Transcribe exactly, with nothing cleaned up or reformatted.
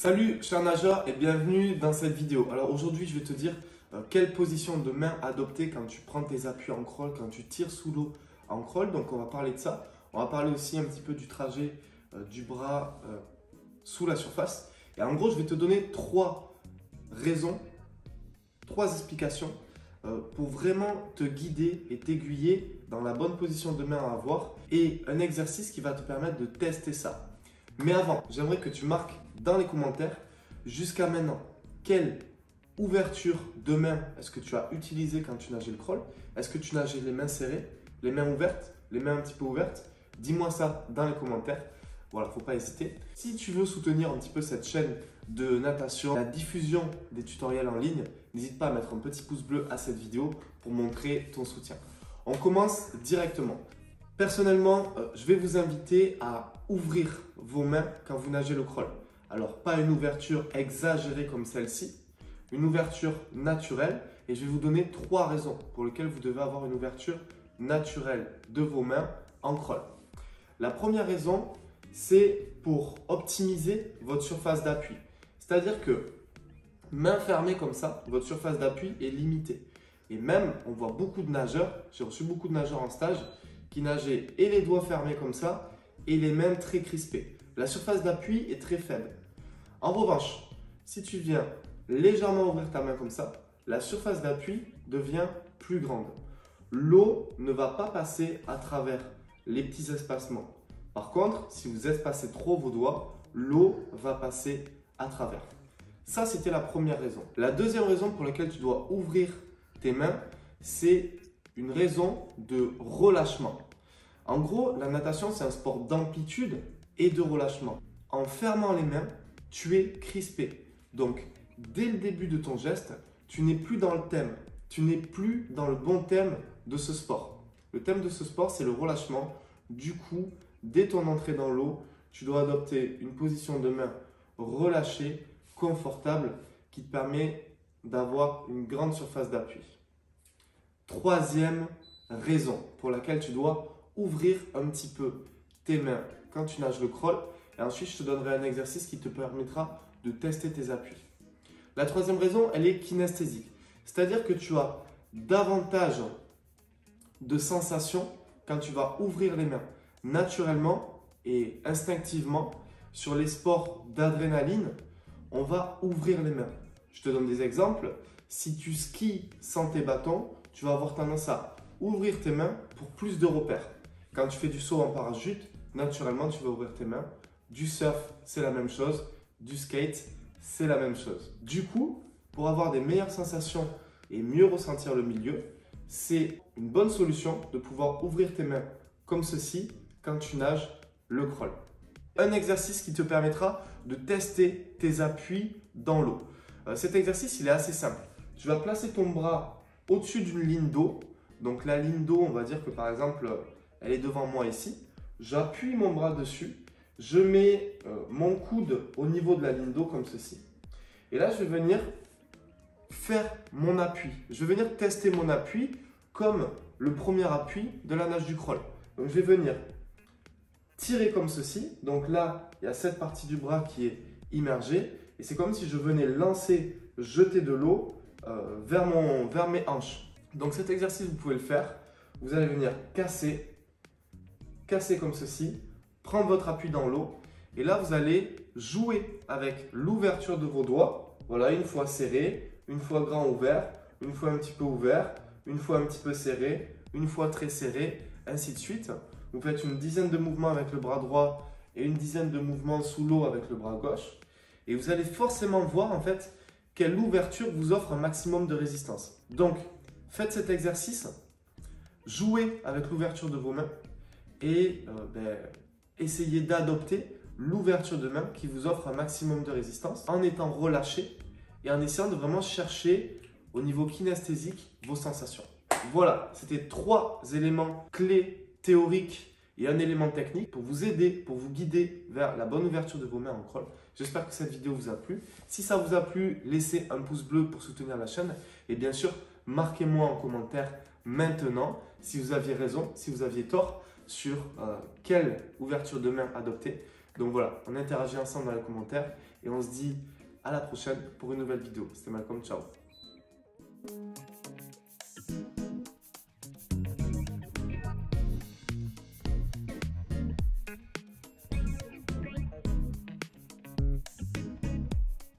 Salut cher nageur et bienvenue dans cette vidéo. Alors aujourd'hui je vais te dire euh, quelle position de main adopter quand tu prends tes appuis en crawl, quand tu tires sous l'eau en crawl. Donc on va parler de ça. On va parler aussi un petit peu du trajet euh, du bras euh, sous la surface. Et en gros je vais te donner trois raisons, trois explications euh, pour vraiment te guider et t'aiguiller dans la bonne position de main à avoir. Et un exercice qui va te permettre de tester ça. Mais avant, j'aimerais que tu marques dans les commentaires jusqu'à maintenant quelle ouverture de main est-ce que tu as utilisé quand tu nageais le crawl. Est-ce que tu nageais les mains serrées, les mains ouvertes, les mains un petit peu ouvertes? Dis-moi ça dans les commentaires. Voilà, faut pas hésiter. Si tu veux soutenir un petit peu cette chaîne de natation, la diffusion des tutoriels en ligne, n'hésite pas à mettre un petit pouce bleu à cette vidéo pour montrer ton soutien. On commence directement. Personnellement, euh, je vais vous inviter à ouvrir vos mains quand vous nagez le crawl. Alors, pas une ouverture exagérée comme celle-ci, une ouverture naturelle. Et je vais vous donner trois raisons pour lesquelles vous devez avoir une ouverture naturelle de vos mains en crawl. La première raison, c'est pour optimiser votre surface d'appui. C'est-à-dire que main fermée comme ça, votre surface d'appui est limitée. Et même, on voit beaucoup de nageurs, j'ai reçu beaucoup de nageurs en stage, qui nageaient et les doigts fermés comme ça et les mains très crispées. La surface d'appui est très faible. En revanche, si tu viens légèrement ouvrir ta main comme ça, la surface d'appui devient plus grande. L'eau ne va pas passer à travers les petits espacements. Par contre, si vous espacez trop vos doigts, l'eau va passer à travers. Ça, c'était la première raison. La deuxième raison pour laquelle tu dois ouvrir tes mains, c'est une raison de relâchement. En gros, la natation, c'est un sport d'amplitude et de relâchement. En fermant les mains, tu es crispé. Donc, dès le début de ton geste, tu n'es plus dans le thème. Tu n'es plus dans le bon thème de ce sport. Le thème de ce sport, c'est le relâchement. Du coup, dès ton entrée dans l'eau, tu dois adopter une position de main relâchée, confortable, qui te permet d'avoir une grande surface d'appui. Troisième raison pour laquelle tu dois ouvrir un petit peu tes mains quand tu nages le crawl. Et ensuite, je te donnerai un exercice qui te permettra de tester tes appuis. La troisième raison, elle est kinesthésique. C'est-à-dire que tu as davantage de sensations quand tu vas ouvrir les mains. Naturellement et instinctivement, sur les sports d'adrénaline, on va ouvrir les mains. Je te donne des exemples. Si tu skis sans tes bâtons, tu vas avoir tendance à ouvrir tes mains pour plus de repères. Quand tu fais du saut en parachute, naturellement, tu vas ouvrir tes mains. Du surf, c'est la même chose. Du skate, c'est la même chose. Du coup, pour avoir des meilleures sensations et mieux ressentir le milieu, c'est une bonne solution de pouvoir ouvrir tes mains comme ceci quand tu nages le crawl. Un exercice qui te permettra de tester tes appuis dans l'eau. Cet exercice, il est assez simple. Tu vas placer ton bras au-dessus d'une ligne d'eau. Donc la ligne d'eau, on va dire que par exemple, elle est devant moi ici. J'appuie mon bras dessus. Je mets euh, mon coude au niveau de la ligne d'eau comme ceci. Et là, je vais venir faire mon appui. Je vais venir tester mon appui comme le premier appui de la nage du crawl. Donc je vais venir tirer comme ceci. Donc là, il y a cette partie du bras qui est immergée. Et c'est comme si je venais lancer, jeter de l'eau Euh, vers, mon, vers mes hanches. Donc cet exercice, vous pouvez le faire. Vous allez venir casser, casser comme ceci, prendre votre appui dans l'eau. Et là, vous allez jouer avec l'ouverture de vos doigts. Voilà, une fois serré, une fois grand ouvert, une fois un petit peu ouvert, une fois un petit peu serré, une fois très serré, ainsi de suite. Vous faites une dizaine de mouvements avec le bras droit et une dizaine de mouvements sous l'eau avec le bras gauche. Et vous allez forcément voir en fait quelle ouverture vous offre un maximum de résistance. Donc, faites cet exercice, jouez avec l'ouverture de vos mains et euh, ben, essayez d'adopter l'ouverture de main qui vous offre un maximum de résistance en étant relâché et en essayant de vraiment chercher au niveau kinesthésique vos sensations. Voilà, c'était trois éléments clés théoriques et un élément technique pour vous aider, pour vous guider vers la bonne ouverture de vos mains en crawl. J'espère que cette vidéo vous a plu. Si ça vous a plu, laissez un pouce bleu pour soutenir la chaîne. Et bien sûr, marquez-moi en commentaire maintenant si vous aviez raison, si vous aviez tort, sur euh, quelle ouverture de main adopter. Donc voilà, on interagit ensemble dans les commentaires et on se dit à la prochaine pour une nouvelle vidéo. C'était Malcolm, ciao.